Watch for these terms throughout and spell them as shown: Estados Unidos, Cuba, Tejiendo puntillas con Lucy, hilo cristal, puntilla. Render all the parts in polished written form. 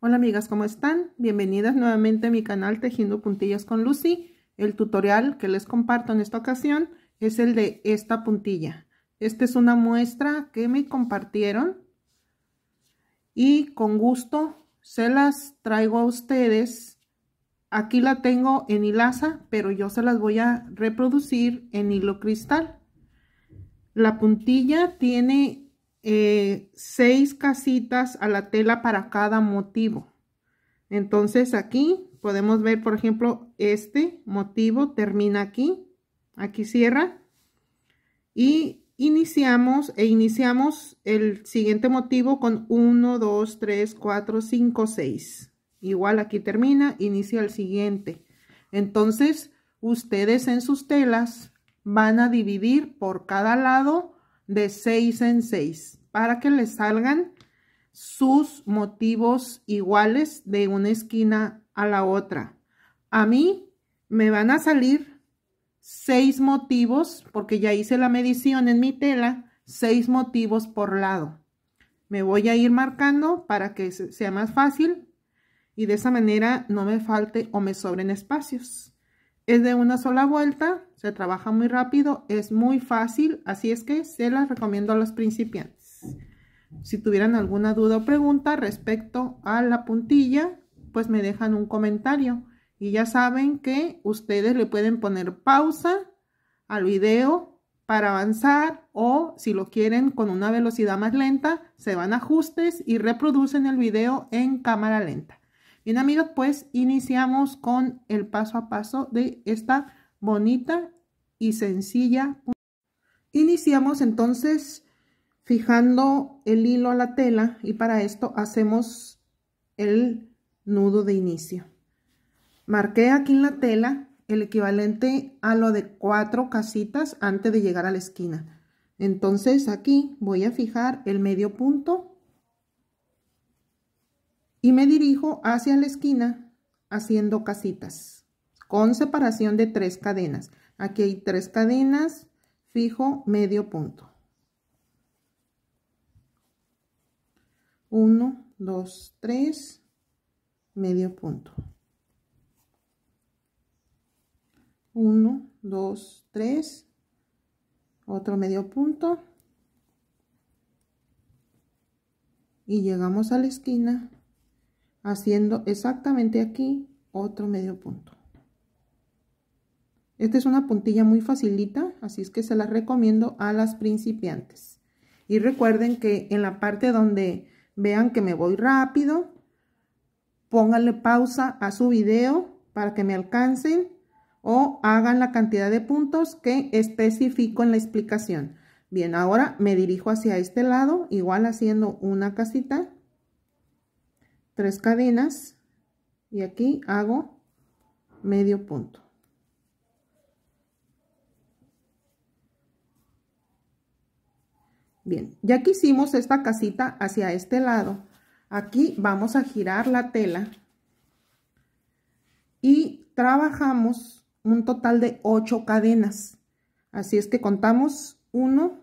Hola amigas, ¿cómo están? Bienvenidas nuevamente a mi canal Tejiendo puntillas con Lucy. El tutorial que les comparto en esta ocasión es el de esta puntilla. Esta es una muestra que me compartieron y con gusto se las traigo a ustedes. Aquí la tengo en hilaza, pero yo se las voy a reproducir en hilo cristal. La puntilla tiene 6 casitas a la tela para cada motivo. Entonces aquí podemos ver, por ejemplo, este motivo termina aquí cierra y iniciamos el siguiente motivo con 1, 2, 3, 4, 5, 6. Igual aquí termina, inicia el siguiente. Entonces ustedes en sus telas van a dividir por cada lado de 6 en 6 para que les salgan sus motivos iguales de una esquina a la otra. A mí me van a salir 6 motivos, porque ya hice la medición en mi tela, 6 motivos por lado. Me voy a ir marcando para que sea más fácil y de esa manera no me falte o me sobren espacios. Es de una sola vuelta, se trabaja muy rápido, es muy fácil, así es que se las recomiendo a los principiantes. Si tuvieran alguna duda o pregunta respecto a la puntilla, pues me dejan un comentario. Y ya saben que ustedes le pueden poner pausa al video para avanzar, o si lo quieren con una velocidad más lenta, se van a ajustes y reproducen el video en cámara lenta. Bien amigos, pues iniciamos con el paso a paso de esta bonita y sencilla puntilla. Iniciamos entonces fijando el hilo a la tela y para esto hacemos el nudo de inicio. Marqué aquí en la tela el equivalente a lo de 4 casitas antes de llegar a la esquina. Entonces aquí voy a fijar el medio punto y me dirijo hacia la esquina haciendo casitas con separación de 3 cadenas. Aquí hay 3 cadenas, fijo medio punto. 1, 2, 3, medio punto. 1, 2, 3, otro medio punto. Y llegamos a la esquina haciendo exactamente aquí otro medio punto. Esta es una puntilla muy facilita, así es que se la recomiendo a las principiantes. Y recuerden que en la parte donde vean que me voy rápido, pónganle pausa a su video para que me alcancen o hagan la cantidad de puntos que especifico en la explicación. Bien, ahora me dirijo hacia este lado, igual haciendo una casita, 3 cadenas y aquí hago medio punto. Bien, ya que hicimos esta casita hacia este lado, aquí vamos a girar la tela y trabajamos un total de 8 cadenas. Así es que contamos 1,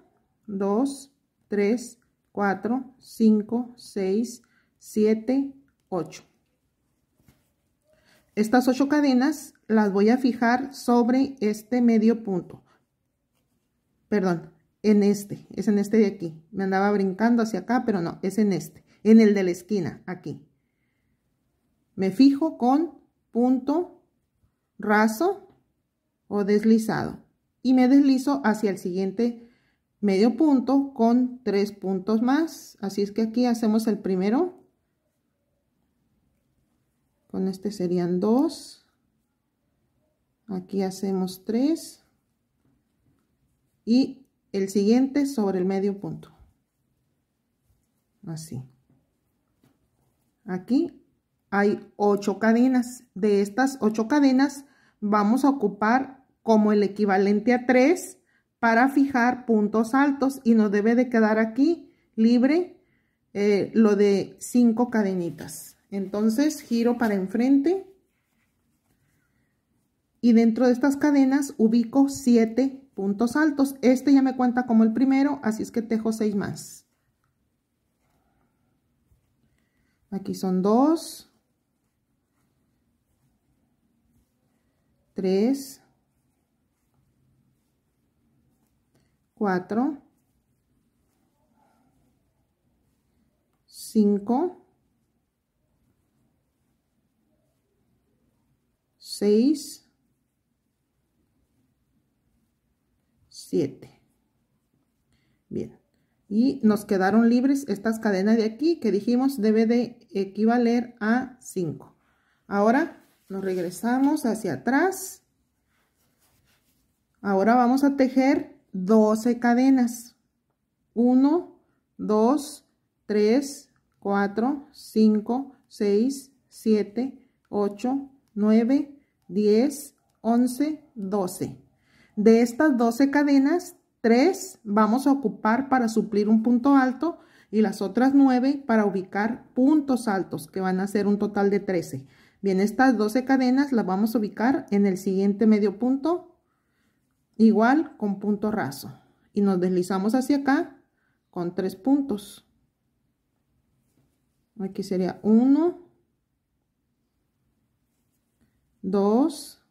2, 3, 4, 5, 6, 7, 8. Estas 8 cadenas las voy a fijar sobre este medio punto. Perdón. Es en este de aquí. Me andaba brincando hacia acá, pero no, es en este, en el de la esquina, aquí. Me fijo con punto raso o deslizado y me deslizo hacia el siguiente medio punto con 3 puntos más. Así es que aquí hacemos el primero. Con este serían 2. Aquí hacemos 3. Y el siguiente sobre el medio punto, así. Aquí hay 8 cadenas. De estas 8 cadenas vamos a ocupar como el equivalente a 3 para fijar puntos altos y nos debe de quedar aquí libre lo de 5 cadenitas. Entonces giro para enfrente y dentro de estas cadenas ubico 7 cadenas. Puntos altos, este ya me cuenta como el primero, así es que tejo 6 más. Aquí son 2, 3, 4, 5, 6, 7. Bien, y nos quedaron libres estas cadenas de aquí que dijimos debe de equivaler a 5. Ahora nos regresamos hacia atrás. Ahora vamos a tejer 12 cadenas. 1, 2, 3, 4, 5, 6, 7, 8, 9, 10, 11, 12. De estas 12 cadenas, 3 vamos a ocupar para suplir un punto alto y las otras 9 para ubicar puntos altos, que van a ser un total de 13. Bien, estas 12 cadenas las vamos a ubicar en el siguiente medio punto, igual con punto raso. Y nos deslizamos hacia acá con 3 puntos. Aquí sería 1, 2,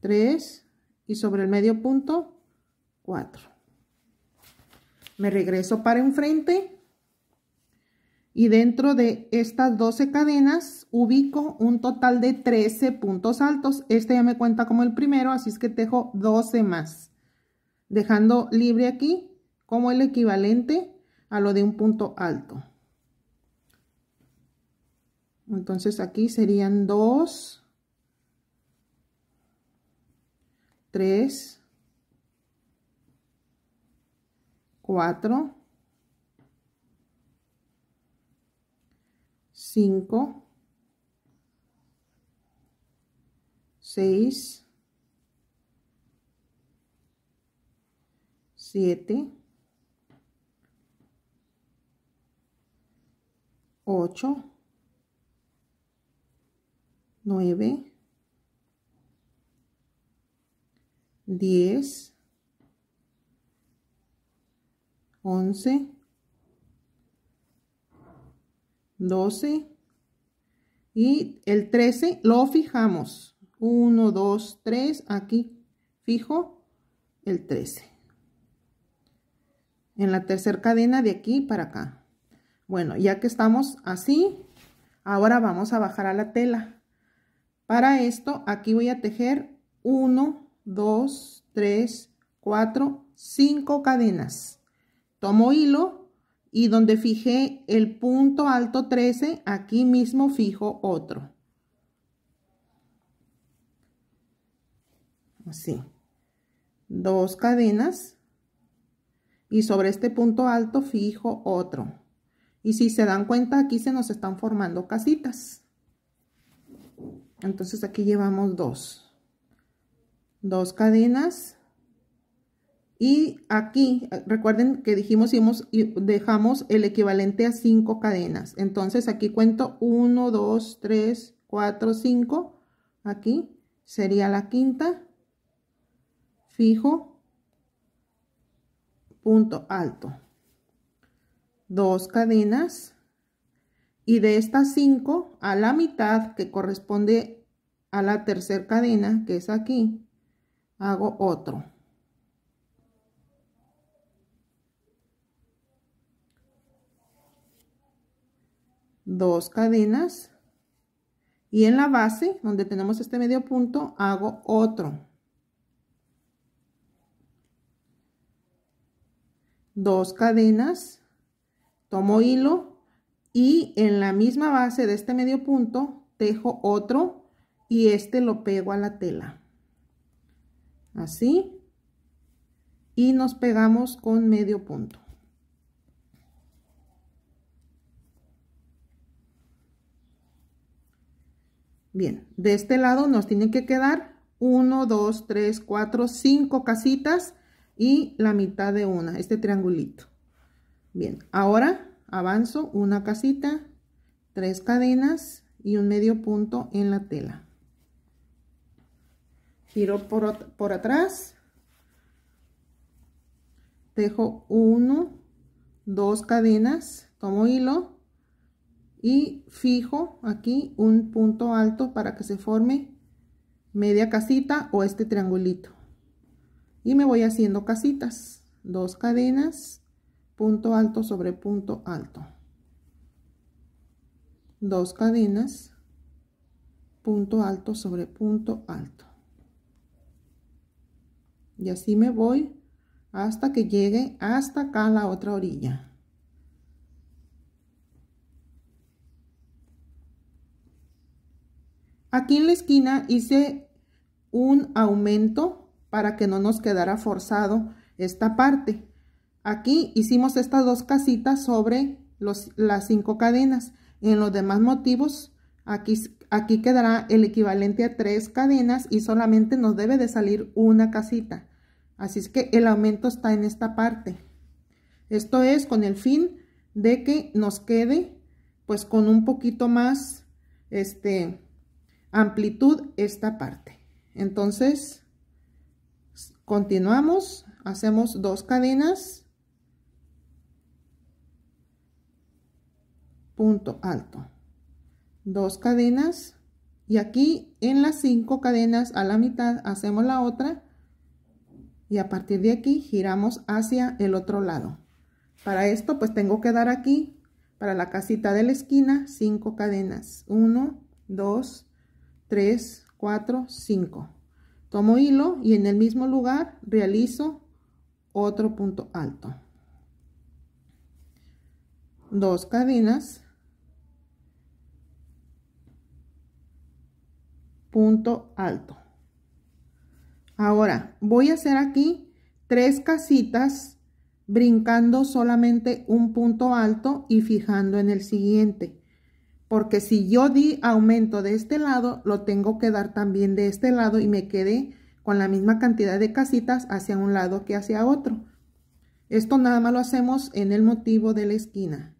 3 y sobre el medio punto 4. Me regreso para enfrente y dentro de estas 12 cadenas ubico un total de 13 puntos altos. Este ya me cuenta como el primero, así es que tejo 12 más, dejando libre aquí como el equivalente a lo de un punto alto. Entonces aquí serían 2, 3, 4, 5, 6, 7, 8, 9, 10, 11, 12 y el 13 lo fijamos. 1, 2, 3, aquí fijo el 13. En la tercera cadena de aquí para acá. Bueno, ya que estamos así, ahora vamos a bajar a la tela. Para esto aquí voy a tejer 1, 2, 3, 4, 5 cadenas. Tomo hilo y donde fijé el punto alto 13, aquí mismo fijo otro. Así. 2 cadenas y sobre este punto alto fijo otro. Y si se dan cuenta, aquí se nos están formando casitas. Entonces aquí llevamos 2. 2 cadenas y aquí recuerden que dijimos dejamos el equivalente a 5 cadenas. Entonces aquí cuento 1, 2, 3, 4, 5. Aquí sería la quinta. Fijo punto alto. 2 cadenas y de estas 5 a la mitad que corresponde a la tercera cadena que es aquí. Hago otro. Dos cadenas. Y en la base, donde tenemos este medio punto, hago otro. 2 cadenas. Tomo hilo. Y en la misma base de este medio punto, tejo otro. Y este lo pego a la tela. Así y nos pegamos con medio punto. Bien, de este lado nos tienen que quedar 1, 2, 3, 4, 5 casitas y la mitad de una, este triangulito. Bien, ahora avanzo una casita, 3 cadenas y un medio punto en la tela. Giro por atrás, tejo 1, 2 cadenas como hilo y fijo aquí un punto alto para que se forme media casita o este triangulito, y me voy haciendo casitas, 2 cadenas, punto alto sobre punto alto, 2 cadenas, punto alto sobre punto alto, y así me voy hasta que llegue hasta acá a la otra orilla. Aquí en la esquina hice un aumento para que no nos quedara forzado esta parte. Aquí hicimos estas 2 casitas sobre las 5 cadenas. En los demás motivos aquí quedará el equivalente a 3 cadenas y solamente nos debe de salir una casita. Así es que el aumento está en esta parte. Esto es con el fin de que nos quede pues con un poquito más amplitud esta parte. Entonces continuamos, hacemos 2 cadenas, punto alto, 2 cadenas, y aquí en las 5 cadenas a la mitad hacemos la otra, y a partir de aquí giramos hacia el otro lado. Para esto pues tengo que dar aquí para la casita de la esquina 5 cadenas, 1, 2, 3, 4, 5, tomo hilo y en el mismo lugar realizo otro punto alto, 2 cadenas, punto alto. Ahora voy a hacer aquí 3 casitas brincando solamente un punto alto y fijando en el siguiente, porque si yo di aumento de este lado, lo tengo que dar también de este lado y me quedé con la misma cantidad de casitas hacia un lado que hacia otro. Esto nada más lo hacemos en el motivo de la esquina.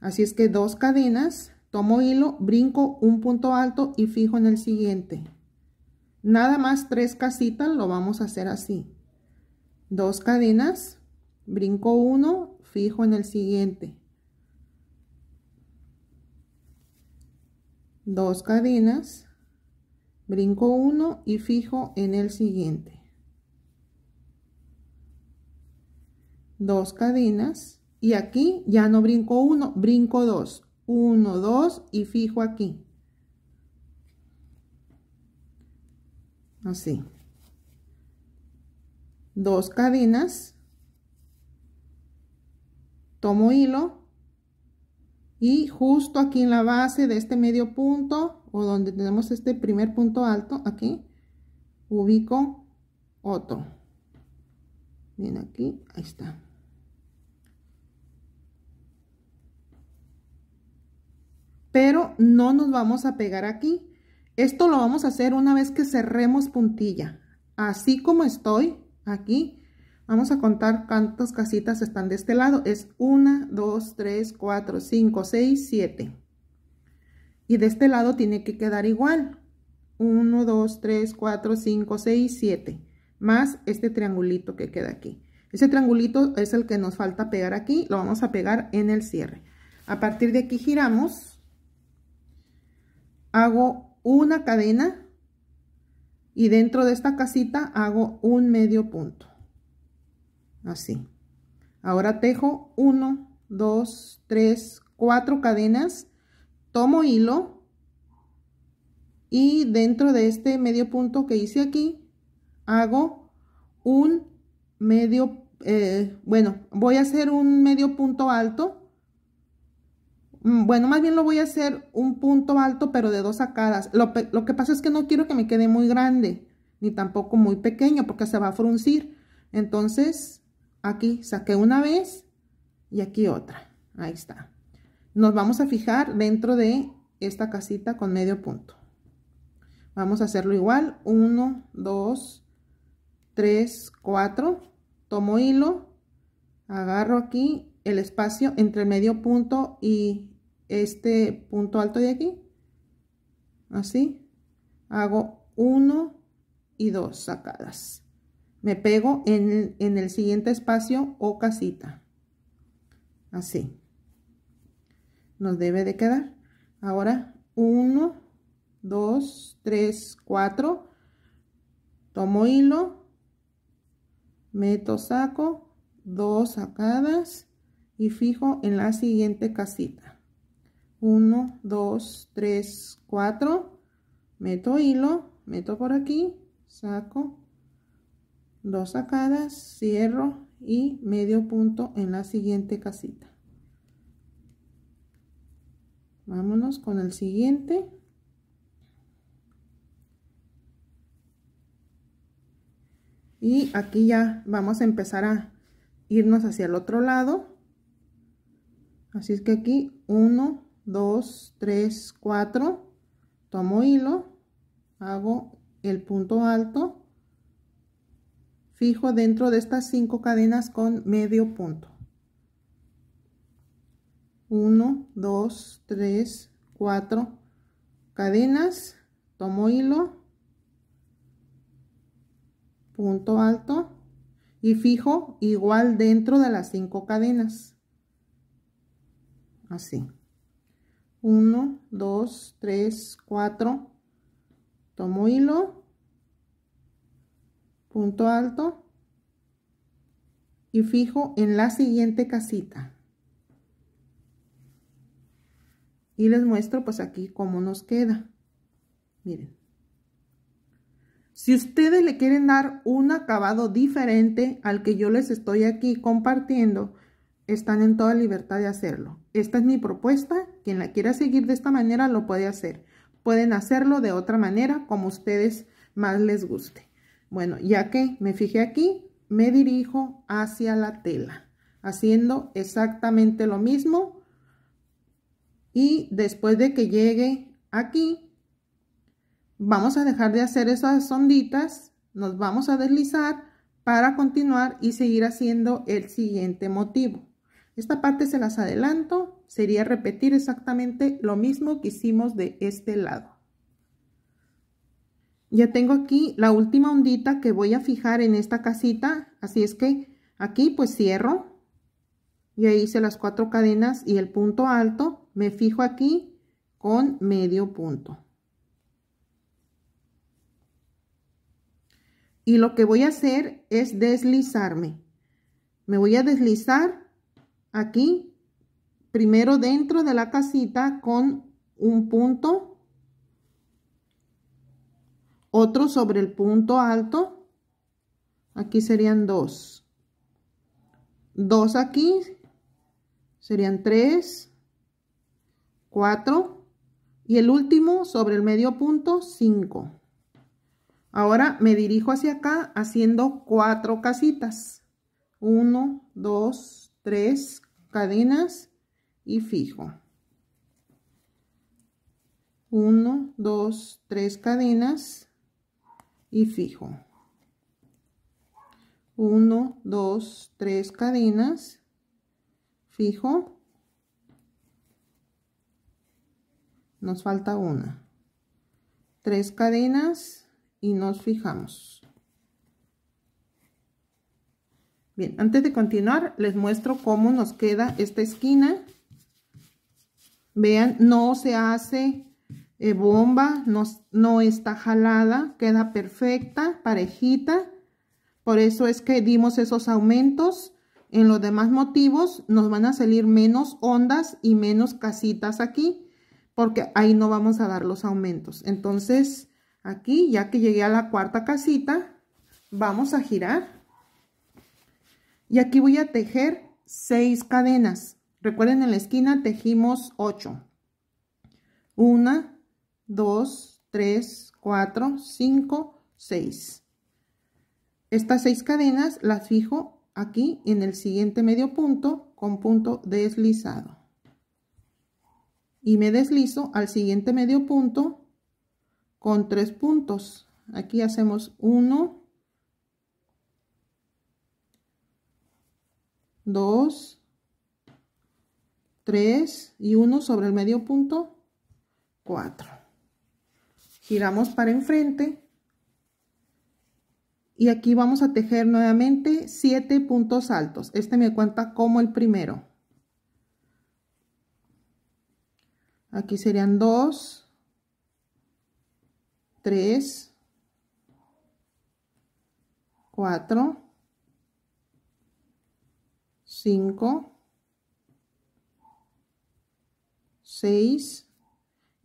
Así es que 2 cadenas, tomo hilo, brinco un punto alto y fijo en el siguiente. Nada más 3 casitas, lo vamos a hacer así. 2 cadenas, brinco 1, fijo en el siguiente. 2 cadenas, brinco 1 y fijo en el siguiente, 2 cadenas, y aquí ya no brinco 1, brinco 2, 1, 2 y fijo aquí, así, 2 cadenas, tomo hilo, y justo aquí en la base de este medio punto o donde tenemos este primer punto alto, aquí ubico otro. Bien, aquí, ahí está. Pero no nos vamos a pegar aquí. Esto lo vamos a hacer una vez que cerremos puntilla. Así como estoy aquí, vamos a contar cuántas casitas están de este lado. Es 1, 2, 3, 4, 5, 6, 7. Y de este lado tiene que quedar igual. 1, 2, 3, 4, 5, 6, 7. Más este triangulito que queda aquí. Ese triangulito es el que nos falta pegar aquí. Lo vamos a pegar en el cierre. A partir de aquí giramos. Hago una cadena. Y dentro de esta casita hago un medio punto. Así. Ahora tejo 1, 2, 3, 4 cadenas, tomo hilo y dentro de este medio punto que hice aquí hago un medio, voy a hacer un medio punto alto, más bien lo voy a hacer un punto alto pero de 2 sacadas. Lo que pasa es que no quiero que me quede muy grande ni tampoco muy pequeño porque se va a fruncir. Entonces aquí saqué una vez y aquí otra, ahí está. Nos vamos a fijar dentro de esta casita con medio punto. Vamos a hacerlo igual, 1, 2, 3, 4, tomo hilo, agarro aquí el espacio entre el medio punto y este punto alto de aquí, así, hago 1 y 2 sacadas. me pego en el siguiente espacio o casita. Así nos debe de quedar. Ahora 1, 2, 3, 4, tomo hilo, meto, saco 2 sacadas y fijo en la siguiente casita. 1, 2, 3, 4, meto hilo, meto por aquí, saco 2 sacadas, cierro y medio punto en la siguiente casita. Vámonos con el siguiente. Y aquí ya vamos a empezar a irnos hacia el otro lado. Así es que aquí 1, 2, 3, 4, tomo hilo, hago el punto alto, fijo dentro de estas 5 cadenas con medio punto. 1, 2, 3, 4 cadenas, tomo hilo, punto alto y fijo igual dentro de las 5 cadenas. Así. 1, 2, 3, 4, tomo hilo, punto alto y fijo en la siguiente casita. Y les muestro pues aquí cómo nos queda. Miren, si ustedes le quieren dar un acabado diferente al que yo les estoy aquí compartiendo, están en toda libertad de hacerlo. Esta es mi propuesta. Quien la quiera seguir de esta manera lo puede hacer. Pueden hacerlo de otra manera, como ustedes más les guste. Bueno, ya que me fijé aquí, me dirijo hacia la tela, haciendo exactamente lo mismo. Y después de que llegue aquí, vamos a dejar de hacer esas onditas, nos vamos a deslizar para continuar y seguir haciendo el siguiente motivo. Esta parte se las adelanto, sería repetir exactamente lo mismo que hicimos de este lado. Ya tengo aquí la última ondita que voy a fijar en esta casita, así es que aquí pues cierro, ya hice las 4 cadenas y el punto alto, me fijo aquí con medio punto. Y lo que voy a hacer es deslizarme, me voy a deslizar aquí, primero dentro de la casita con un punto, otro sobre el punto alto, aquí serían 2, aquí serían 3, 4 y el último sobre el medio punto 5. Ahora me dirijo hacia acá haciendo 4 casitas, 1, 2, 3 cadenas y fijo 1, 2, 3 cadenas y fijo 1, 2, 3 cadenas, fijo, nos falta una, 3 cadenas y nos fijamos. Bien, antes de continuar les muestro cómo nos queda esta esquina. Vean, no se hace bomba, no está jalada, queda perfecta, parejita. Por eso es que dimos esos aumentos. En los demás motivos nos van a salir menos ondas y menos casitas aquí, porque ahí no vamos a dar los aumentos. Entonces aquí, ya que llegué a la 4ª casita, vamos a girar y aquí voy a tejer 6 cadenas. Recuerden, en la esquina tejimos 8. 1, 2, 3, 4, 5, 6. Estas 6 cadenas las fijo aquí en el siguiente medio punto con punto deslizado. Y me deslizo al siguiente medio punto con 3 puntos. Aquí hacemos 1, 2, 3 y 1 sobre el medio punto 4. Giramos para enfrente y aquí vamos a tejer nuevamente 7 puntos altos. Este me cuenta como el primero. Aquí serían 2, 3, 4, 5, 6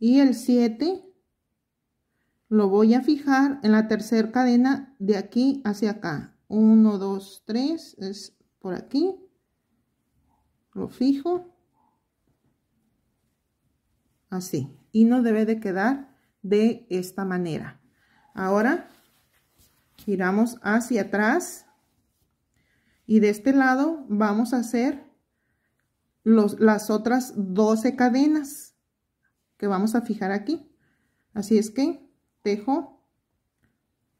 y el 7 lo voy a fijar en la tercera cadena de aquí hacia acá. 1, 2, 3 es por aquí, lo fijo así y no debe de quedar de esta manera. Ahora giramos hacia atrás y de este lado vamos a hacer las otras 12 cadenas que vamos a fijar aquí. Así es que tejo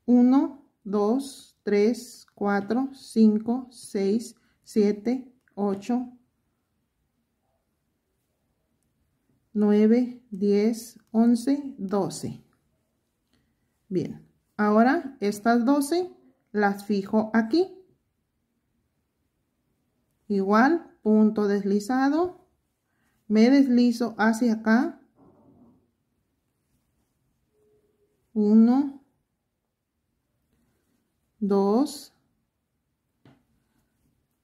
1, 2, 3, 4, 5, 6, 7, 8, 9, 10, 11, 12. Bien, ahora estas 12 las fijo aquí. Igual, punto deslizado, me deslizo hacia acá, 1, 2,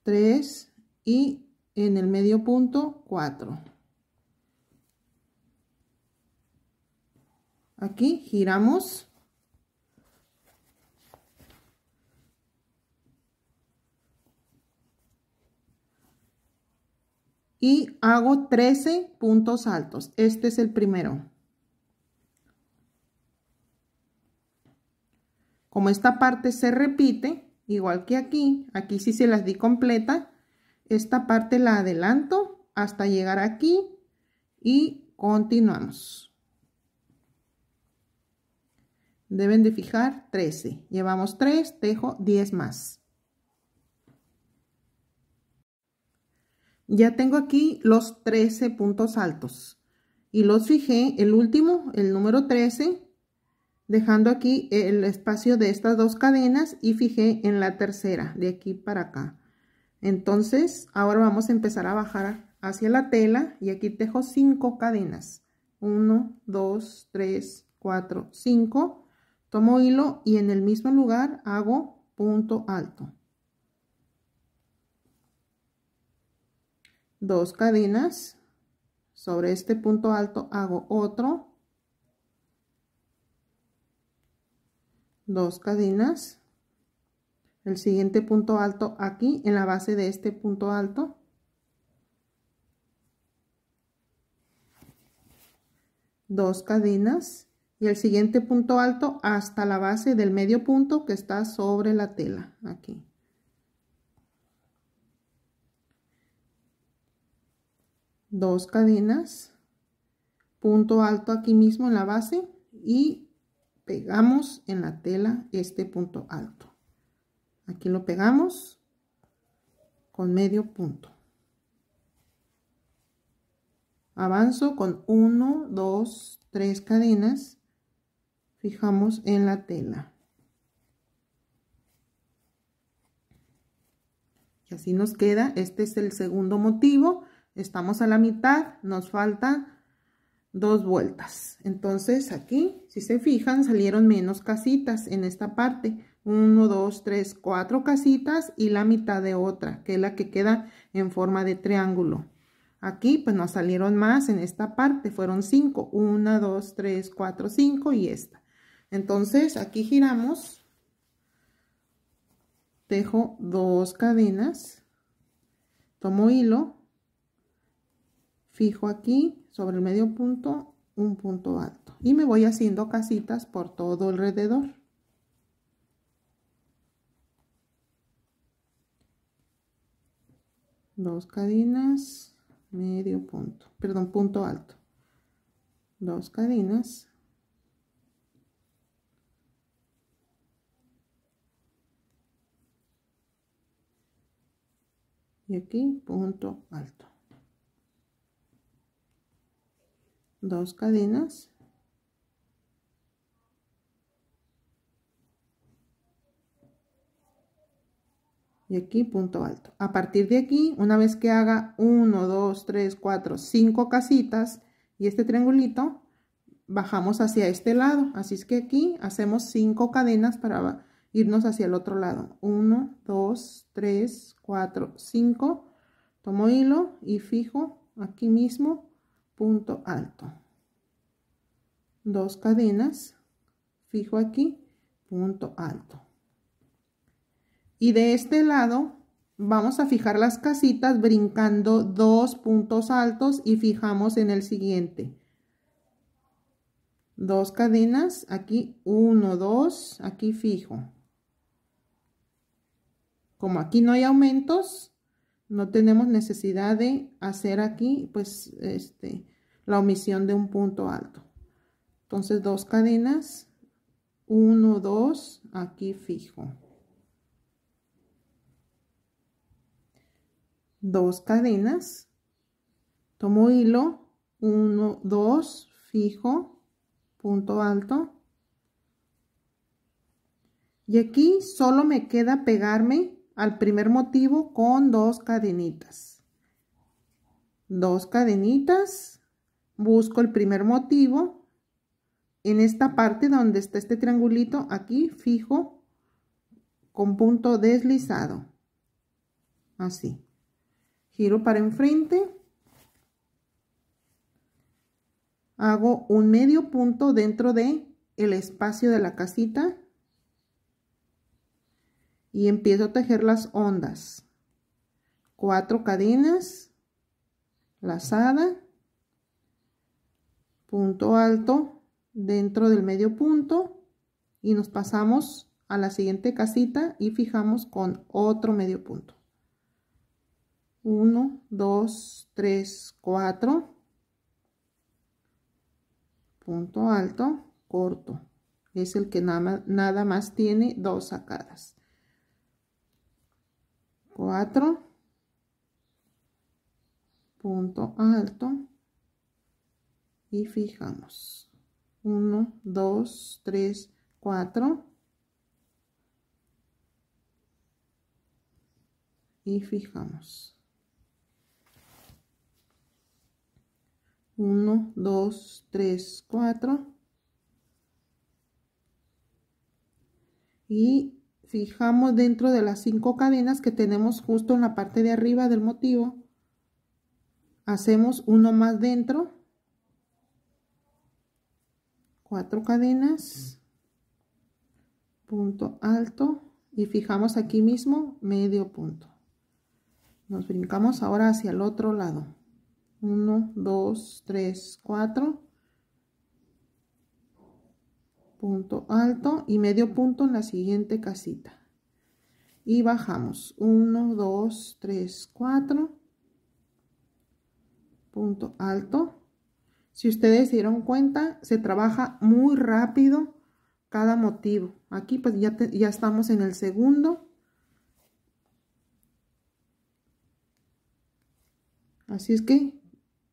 3 y en el medio punto 4. Aquí giramos. Y hago 13 puntos altos. Este es el primero. Como esta parte se repite, igual que aquí, aquí sí se las di completa. Esta parte la adelanto hasta llegar aquí y continuamos. Deben de fijar 13. Llevamos 3, tejo 10 más. Ya tengo aquí los 13 puntos altos y los fijé, el último, el número 13, dejando aquí el espacio de estas dos cadenas y fijé en la tercera, de aquí para acá. Entonces, ahora vamos a empezar a bajar hacia la tela y aquí tejo 5 cadenas. 1, 2, 3, 4, 5. Tomo hilo y en el mismo lugar hago punto alto. 2 cadenas, sobre este punto alto hago otro, 2 cadenas, el siguiente punto alto aquí en la base de este punto alto, dos cadenas y el siguiente punto alto hasta la base del medio punto que está sobre la tela aquí. Dos cadenas, punto alto aquí mismo en la base y pegamos en la tela este punto alto. Aquí lo pegamos con medio punto. Avanzo con 1, 2, 3 cadenas, fijamos en la tela. Y así nos queda, este es el segundo motivo. Estamos a la mitad, nos faltan 2 vueltas. Entonces aquí, si se fijan, salieron menos casitas en esta parte. 1, 2, 3, 4 casitas y la mitad de otra, que es la que queda en forma de triángulo. Aquí pues nos salieron más en esta parte, fueron 5. 1, 2, 3, 4, 5 y esta. Entonces aquí giramos, tejo 2 cadenas, tomo hilo. Fijo aquí sobre el medio punto un punto alto y me voy haciendo casitas por todo alrededor. Dos cadenas, medio punto, perdón, punto alto. Dos cadenas. Y aquí punto alto. Dos cadenas, y aquí punto alto. A partir de aquí, una vez que haga 1, 2, 3, 4, 5 casitas y este triangulito, bajamos hacia este lado. Así es que aquí hacemos 5 cadenas para irnos hacia el otro lado. 1, 2, 3, 4, 5. Tomo hilo y fijo aquí mismo, punto alto. 2 cadenas, fijo aquí, punto alto. Y de este lado vamos a fijar las casitas brincando 2 puntos altos y fijamos en el siguiente. 2 cadenas, aquí 1, 2, aquí fijo. Como aquí no hay aumentos, no tenemos necesidad de hacer aquí pues la omisión de un punto alto. Entonces 2 cadenas, 1, 2, aquí fijo. 2 cadenas, tomo hilo, 1, 2, fijo, punto alto. Y aquí solo me queda pegarme al primer motivo con 2 cadenitas. 2 cadenitas, busco el primer motivo. En esta parte donde está este triangulito, aquí fijo con punto deslizado. Así. Giro para enfrente, hago un medio punto dentro del espacio de la casita y empiezo a tejer las ondas. 4 cadenas, lazada, punto alto dentro del medio punto y nos pasamos a la siguiente casita y fijamos con otro medio punto. 1, 2, 3, 4, punto alto, corto, es el que nada más tiene 2 sacadas. 4, punto alto y fijamos. 1, 2, 3, 4 y fijamos. 1, 2, 3, 4 y fijamos dentro de las 5 cadenas que tenemos justo en la parte de arriba del motivo. Hacemos uno más dentro, 4 cadenas, punto alto y fijamos aquí mismo medio punto. Nos brincamos ahora hacia el otro lado. 1, 2, 3, 4, punto alto y medio punto en la siguiente casita. Y bajamos, 1, 2, 3, 4, punto alto. Si ustedes se dieron cuenta, se trabaja muy rápido cada motivo. Aquí pues ya estamos en el segundo. Así es que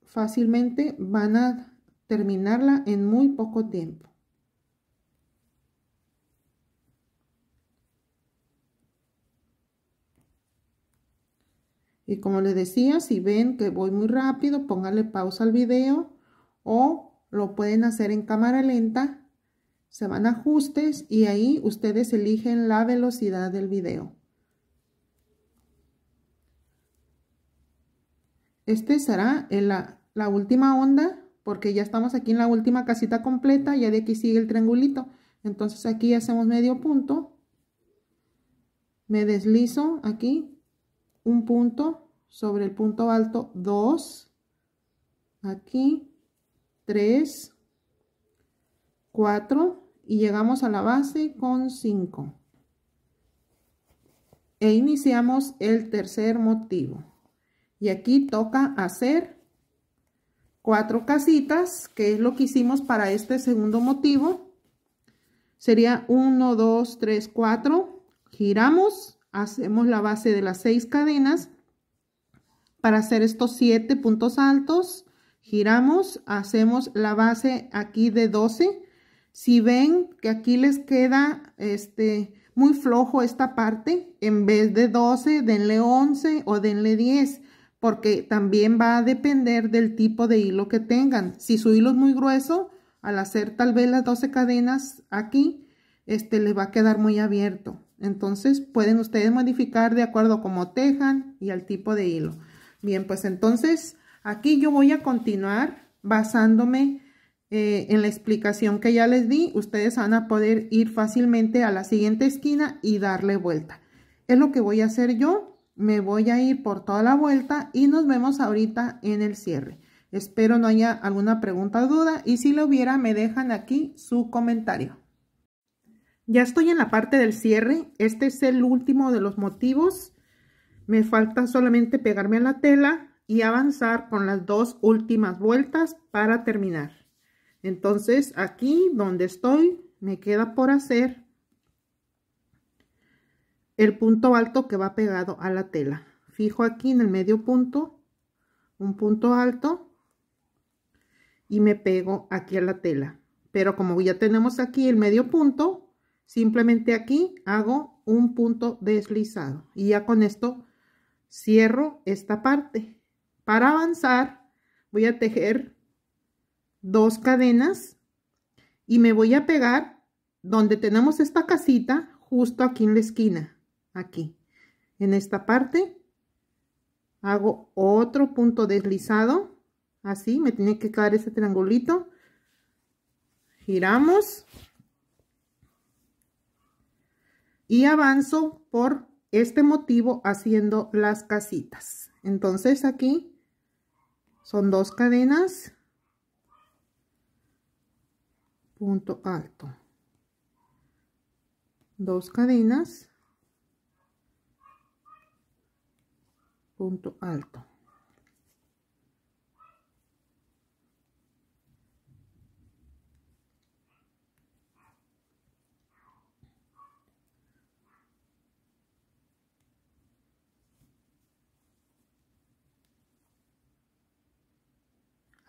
fácilmente van a terminarla en muy poco tiempo. Y como les decía, si ven que voy muy rápido, pónganle pausa al video o lo pueden hacer en cámara lenta. Se van a ajustes y ahí ustedes eligen la velocidad del video. Este será la última onda, porque ya estamos aquí en la última casita completa, ya de aquí sigue el triangulito. Entonces aquí hacemos medio punto, me deslizo aquí, un punto sobre el punto alto, 2, aquí, 3, 4 y llegamos a la base con 5. E iniciamos el tercer motivo. Y aquí toca hacer 4 casitas, que es lo que hicimos para este segundo motivo. Sería 1, 2, 3, 4. Giramos, hacemos la base de las 6 cadenas para hacer estos 7 puntos altos. Giramos, hacemos la base aquí de 12. Si ven que aquí les queda muy flojo esta parte. En vez de 12, denle 11 o denle 10, porque también va a depender del tipo de hilo que tengan. Si su hilo es muy grueso, al hacer tal vez las 12 cadenas aquí, les va a quedar muy abierto. Entonces pueden ustedes modificar de acuerdo a cómo tejan y al tipo de hilo. Bien, pues entonces aquí yo voy a continuar basándome en la explicación que ya les di. Ustedes van a poder ir fácilmente a la siguiente esquina y darle vuelta. Es lo que voy a hacer yo. Me voy a ir por toda la vuelta y nos vemos ahorita en el cierre. Espero no haya alguna pregunta o duda, y si lo hubiera me dejan aquí su comentario. Ya estoy en la parte del cierre. Este es el último de los motivos. Me falta solamente pegarme a la tela y avanzar con las dos últimas vueltas para terminar. Entonces aquí donde estoy me queda por hacer el punto alto que va pegado a la tela. Fijo aquí en el medio punto un punto alto y me pego aquí a la tela. Pero como ya tenemos aquí el medio punto, simplemente aquí hago un punto deslizado y ya con esto cierro esta parte. Para avanzar voy a tejer dos cadenas y me voy a pegar donde tenemos esta casita, justo aquí en la esquina. Aquí en esta parte hago otro punto deslizado. Así me tiene que quedar ese triangulito. Giramos y avanzo por este motivo haciendo las casitas. Entonces aquí son dos cadenas, punto alto, dos cadenas, punto alto.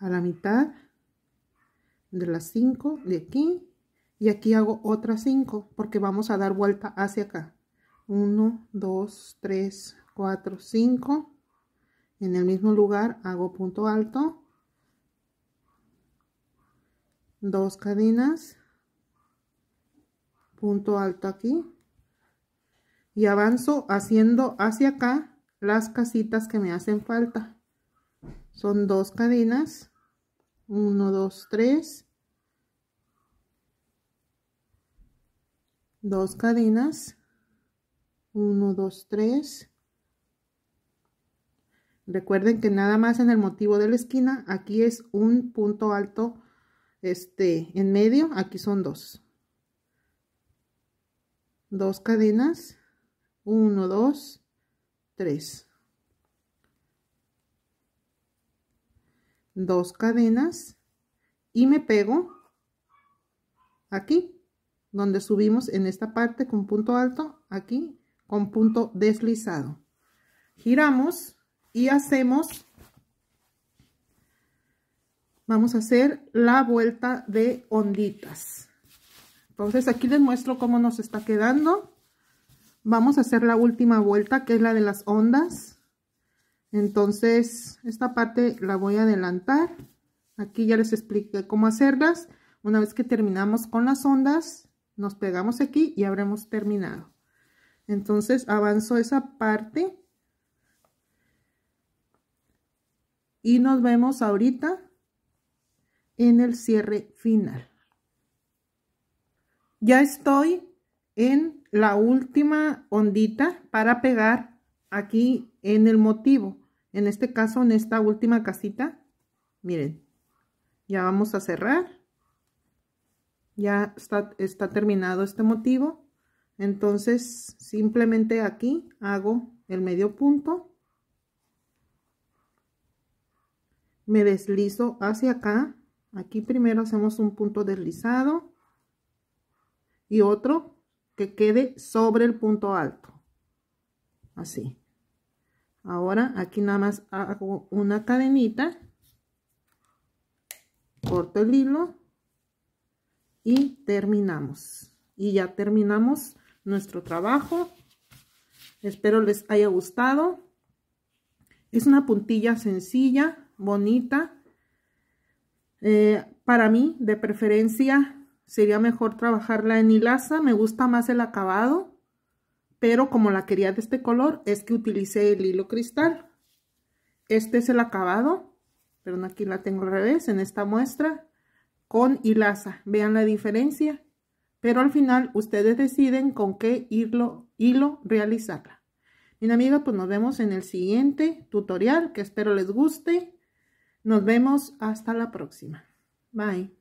A la mitad de las 5 de aquí, y aquí hago otras 5 porque vamos a dar vuelta hacia acá. 1, 2, 3, 4, 5. En el mismo lugar hago punto alto, dos cadenas, punto alto aquí, y avanzo haciendo hacia acá las casitas que me hacen falta. Son dos cadenas, 1, 2, 3, dos cadenas, 1, 2, 3. Recuerden que nada más en el motivo de la esquina, aquí es un punto alto en medio, aquí son dos. Dos cadenas, 1, 2, 3. Dos cadenas y me pego aquí donde subimos en esta parte con punto alto, aquí con punto deslizado. Giramos y hacemos, vamos a hacer la vuelta de onditas. Entonces aquí les muestro cómo nos está quedando. Vamos a hacer la última vuelta, que es la de las ondas. Entonces esta parte la voy a adelantar. Aquí ya les expliqué cómo hacerlas. Una vez que terminamos con las ondas, nos pegamos aquí y habremos terminado. Entonces avanzo esa parte y nos vemos ahorita en el cierre final. Ya estoy en la última ondita para pegar aquí en el motivo, en este caso en esta última casita. Miren, ya vamos a cerrar, ya está terminado este motivo. Entonces simplemente aquí hago el medio punto, me deslizo hacia acá. Aquí primero hacemos un punto deslizado y otro que quede sobre el punto alto, así. Ahora aquí nada más hago una cadenita, corto el hilo y terminamos. Y ya terminamos nuestro trabajo. Espero les haya gustado. Es una puntilla sencilla, bonita. Para mí, de preferencia, sería mejor trabajarla en hilaza. Me gusta más el acabado, pero como la quería de este color, es que utilicé el hilo cristal. Este es el acabado, perdón, aquí la tengo al revés en esta muestra, con hilaza. Vean la diferencia, pero al final ustedes deciden con qué hilo realizarla. Bien, amiga, pues nos vemos en el siguiente tutorial, que espero les guste. Nos vemos hasta la próxima. Bye.